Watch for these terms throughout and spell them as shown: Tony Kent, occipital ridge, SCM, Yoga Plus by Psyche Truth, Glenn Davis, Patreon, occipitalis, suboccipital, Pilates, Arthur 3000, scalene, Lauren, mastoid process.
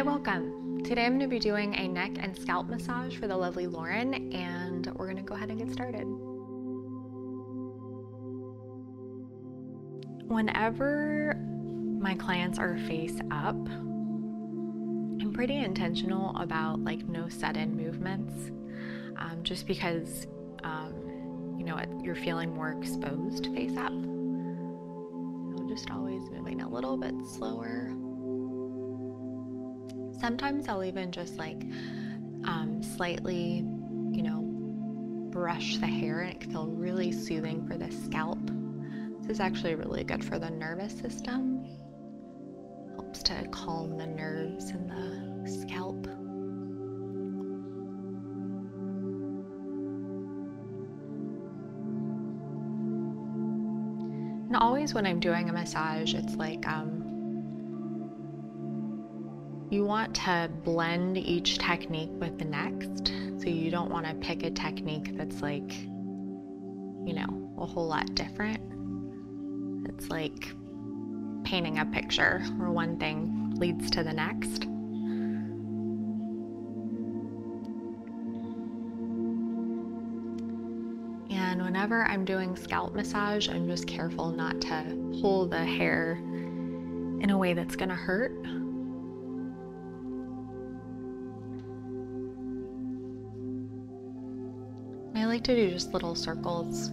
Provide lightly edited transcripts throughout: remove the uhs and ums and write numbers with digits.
Hi, welcome. Today I'm going to be doing a neck and scalp massage for the lovely Lauren, and we're going to go ahead and get started. Whenever my clients are face up, I'm pretty intentional about no sudden movements, just because you know, you're feeling more exposed face up. So just always moving a little bit slower. Sometimes I'll even just slightly, you know, brush the hair, and it can feel really soothing for the scalp. This is actually really good for the nervous system. Helps to calm the nerves in the scalp. And always when I'm doing a massage, it's you want to blend each technique with the next, so you don't want to pick a technique that's you know, a whole lot different. It's like painting a picture where one thing leads to the next. And whenever I'm doing scalp massage, I'm just careful not to pull the hair in a way that's gonna hurt. I like to do just little circles.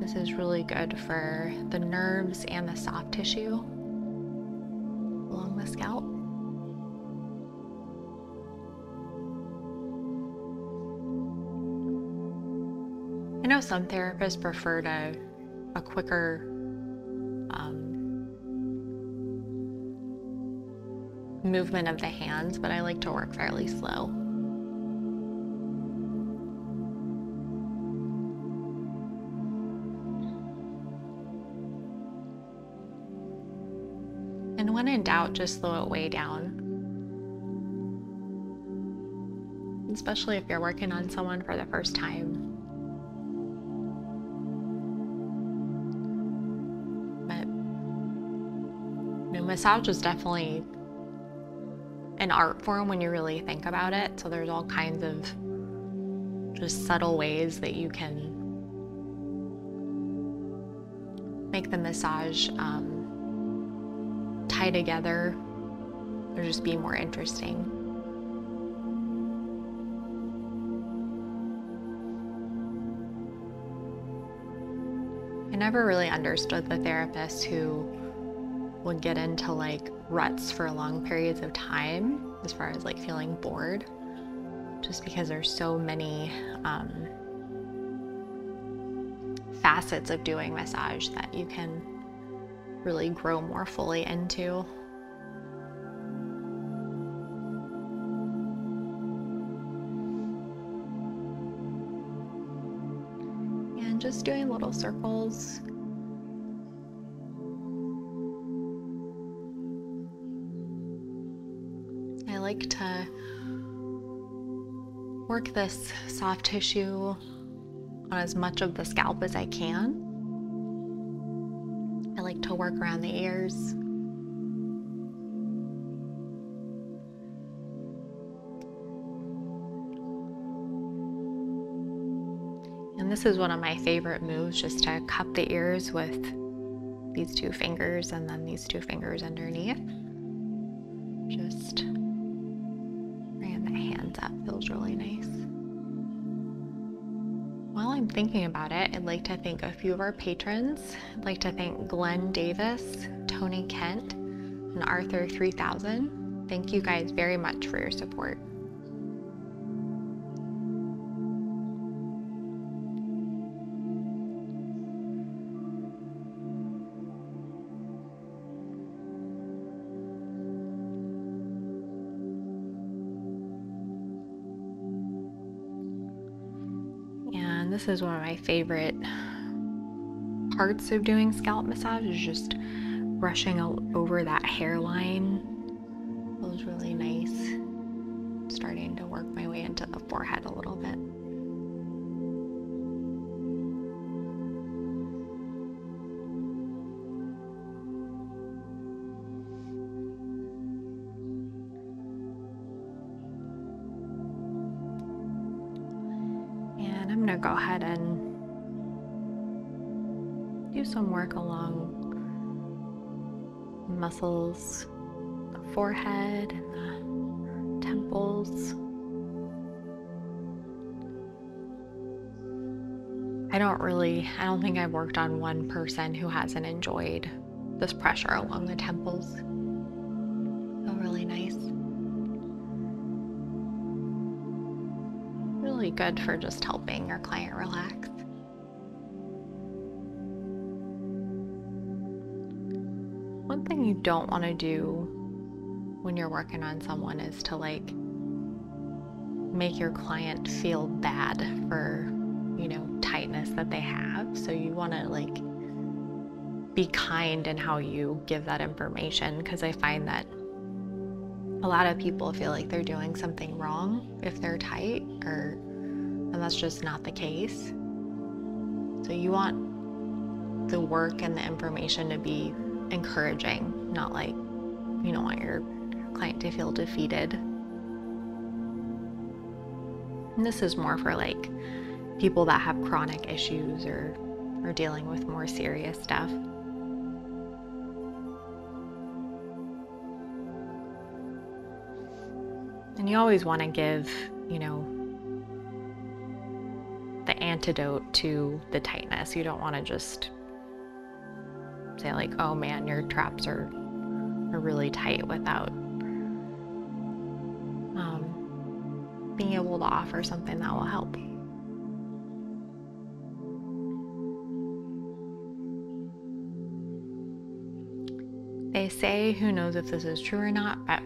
This is really good for the nerves and the soft tissue along the scalp. I know some therapists prefer to a quicker movement of the hands, but I like to work fairly slow. And when in doubt, just slow it way down. Especially if you're working on someone for the first time. But you know, massage is definitely an art form when you really think about it. So there's all kinds of just subtle ways that you can make the massage tie together or just be more interesting. I never really understood the therapists who would get into ruts for long periods of time as far as feeling bored, just because there's so many facets of doing massage that you can really grow more fully into. And just doing little circles. I like to work this soft tissue on as much of the scalp as I can. I like to work around the ears. And this is one of my favorite moves, just to cup the ears with these two fingers and then these two fingers underneath. Just bringing the hands up, feels really nice. While I'm thinking about it, I'd like to thank a few of our patrons. I'd like to thank Glenn Davis, Tony Kent, and Arthur 3000. Thank you guys very much for your support. This is one of my favorite parts of doing scalp massage, is just brushing over that hairline. Feels really nice. I'm starting to work my way into the forehead a little bit. And I'm going to go ahead and do some work along the muscles, the forehead and the temples. I don't think I've worked on one person who hasn't enjoyed this pressure along the temples. Feel really nice. Really good for just helping your client relax. One thing you don't want to do when you're working on someone is to like make your client feel bad for, you know, tightness that they have. So you want to like be kind in how you give that information, because I find that a lot of people feel like they're doing something wrong if they're tight, and that's just not the case. So you want the work and the information to be encouraging, not like, you don't want your client to feel defeated. And this is more for like people that have chronic issues or are dealing with more serious stuff. And you always want to give, you know, the antidote to the tightness. You don't want to just say like, oh man, your traps are really tight, without being able to offer something that will help. They say, who knows if this is true or not, but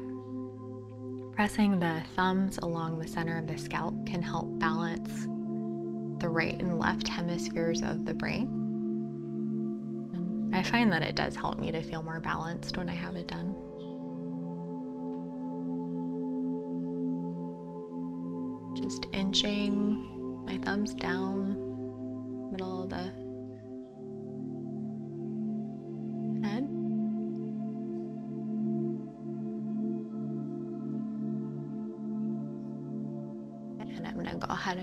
pressing the thumbs along the center of the scalp can help balance the right and left hemispheres of the brain. I find that it does help me to feel more balanced when I have it done. Just inching my thumbs down, middle of the head.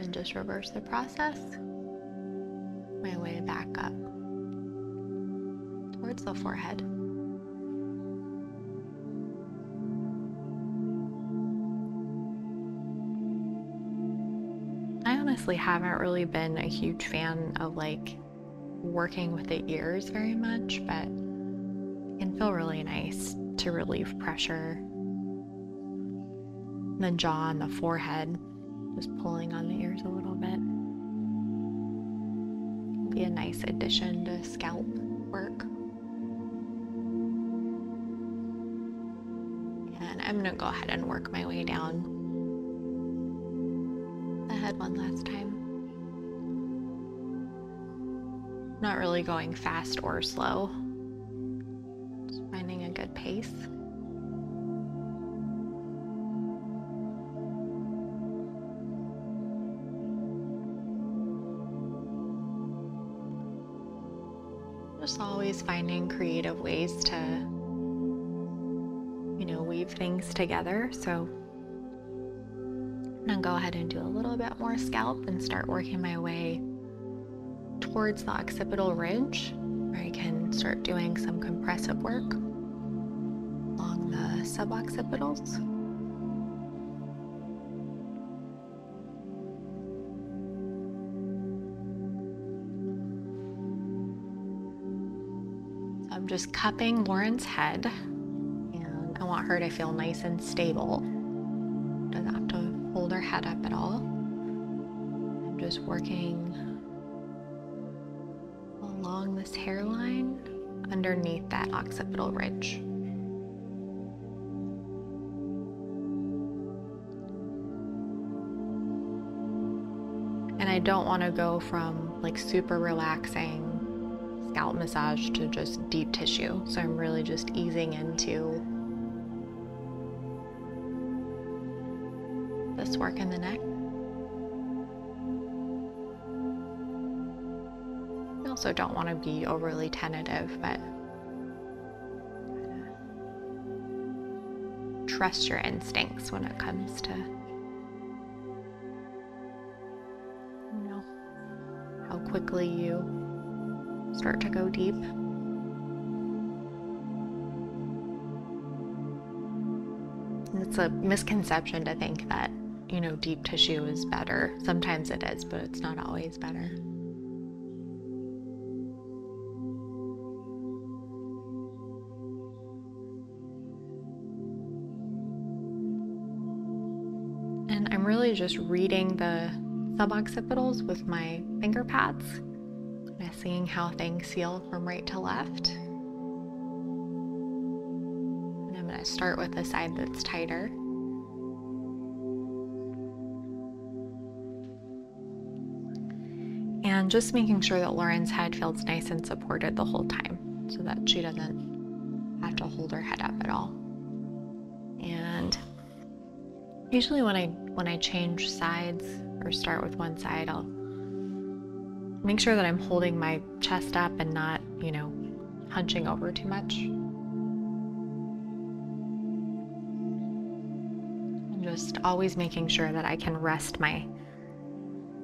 And just reverse the process my way back up towards the forehead. I honestly haven't really been a huge fan of like working with the ears very much, but it can feel really nice to relieve pressure in the jaw and the forehead. Just pulling on the ears a little bit. Be a nice addition to scalp work. And I'm gonna go ahead and work my way down the head one last time. Not really going fast or slow. Just finding a good pace. Just always finding creative ways to, you know, weave things together. So I'm gonna go ahead and do a little bit more scalp and start working my way towards the occipital ridge, where I can start doing some compressive work along the suboccipitals. I'm just cupping Lauren's head, and I want her to feel nice and stable. Doesn't have to hold her head up at all. I'm just working along this hairline underneath that occipital ridge. And I don't want to go from like super relaxing scalp massage to just deep tissue. So I'm really just easing into this work in the neck. I also don't want to be overly tentative, but trust your instincts when it comes to, you know, quickly you start to go deep. It's a misconception to think that, you know, deep tissue is better. Sometimes it is, but it's not always better. And I'm really just reading the suboccipitals with my finger pads, and seeing how things feel from right to left. I start with the side that's tighter. And just making sure that Lauren's head feels nice and supported the whole time so that she doesn't have to hold her head up at all. And usually when I change sides or start with one side, I'll make sure that I'm holding my chest up and not, you know, hunching over too much. Just always making sure that I can rest my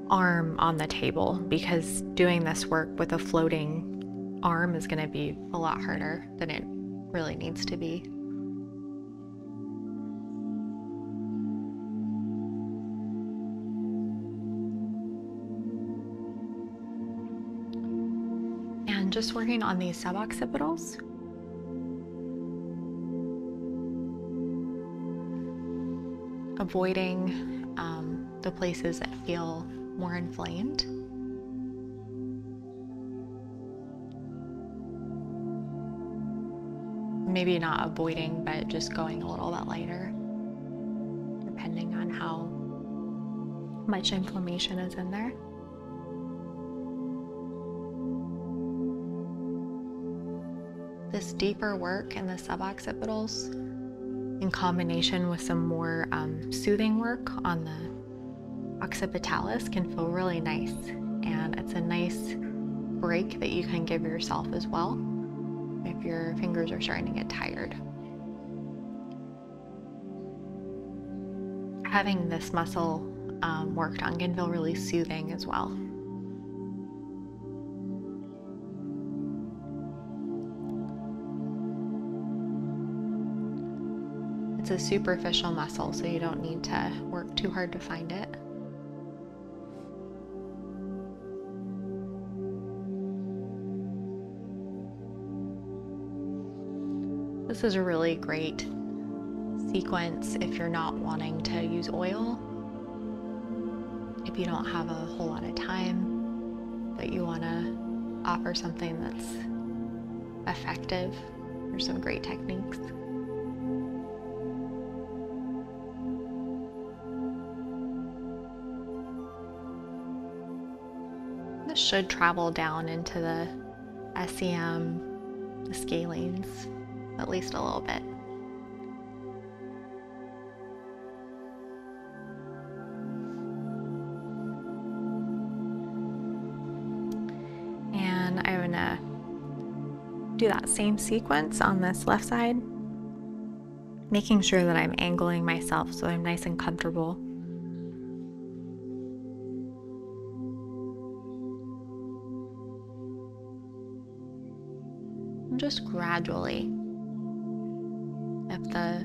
arm on the table, because doing this work with a floating arm is going to be a lot harder than it really needs to be. And just working on these suboccipitals. Avoiding the places that feel more inflamed. Maybe not avoiding, but just going a little bit lighter, depending on how much inflammation is in there. This deeper work in the suboccipitals, in combination with some more soothing work on the occipitalis, can feel really nice. And it's a nice break that you can give yourself as well if your fingers are starting to get tired. Having this muscle worked on can feel really soothing as well. It's a superficial muscle, so you don't need to work too hard to find it. This is a really great sequence if you're not wanting to use oil, if you don't have a whole lot of time, but you want to offer something that's effective. There's some great techniques. Should travel down into the SCM, the scalenes, at least a little bit. And I'm gonna do that same sequence on this left side, making sure that I'm angling myself so I'm nice and comfortable. Just gradually, if the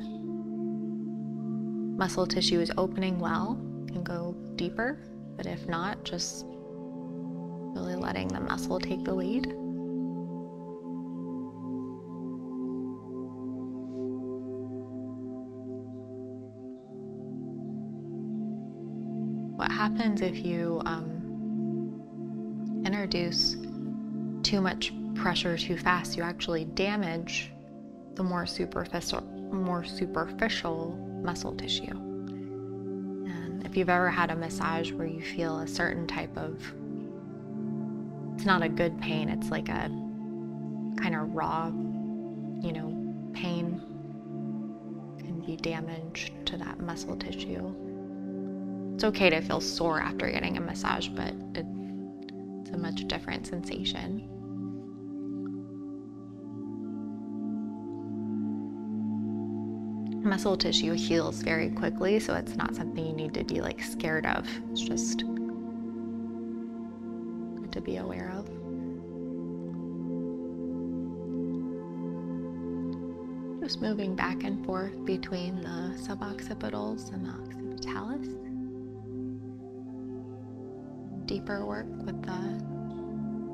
muscle tissue is opening well, you can go deeper, but if not, just really letting the muscle take the lead. What happens if you introduce too much pressure too fast, you actually damage the more superficial muscle tissue. And if you've ever had a massage where you feel a certain type of, it's not a good pain, it's like a kind of raw, you know, pain, can be damage to that muscle tissue. It's okay to feel sore after getting a massage, but it's a much different sensation. Muscle tissue heals very quickly, so it's not something you need to be like scared of. It's just to be aware of. Just moving back and forth between the suboccipitals and the occipitalis. Deeper work with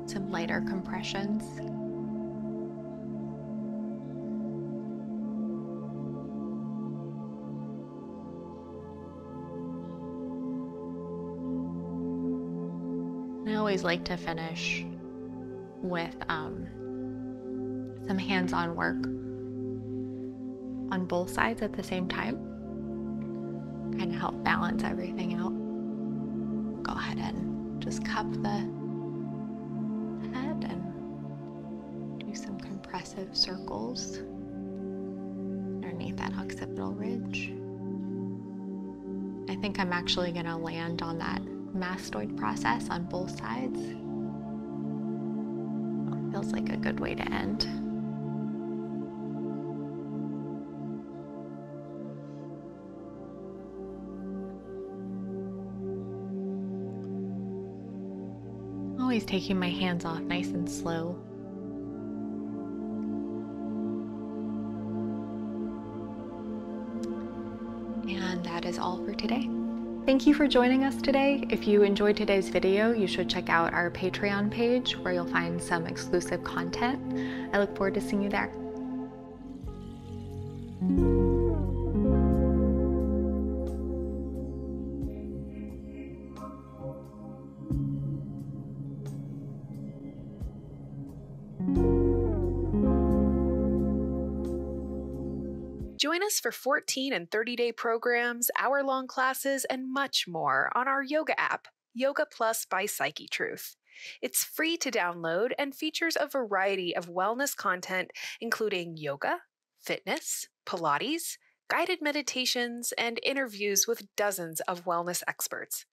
some lighter compressions. I always like to finish with some hands-on work on both sides at the same time, kind of help balance everything out. Go ahead and just cup the head and do some compressive circles underneath that occipital ridge. I think I'm actually going to land on that mastoid process on both sides. Feels like a good way to end. Always taking my hands off nice and slow. And that is all for today. Thank you for joining us today. If you enjoyed today's video, you should check out our Patreon page where you'll find some exclusive content. I look forward to seeing you there. Join us for 14 and 30-day programs, hour-long classes, and much more on our yoga app, Yoga Plus by Psyche Truth. It's free to download and features a variety of wellness content, including yoga, fitness, Pilates, guided meditations, and interviews with dozens of wellness experts.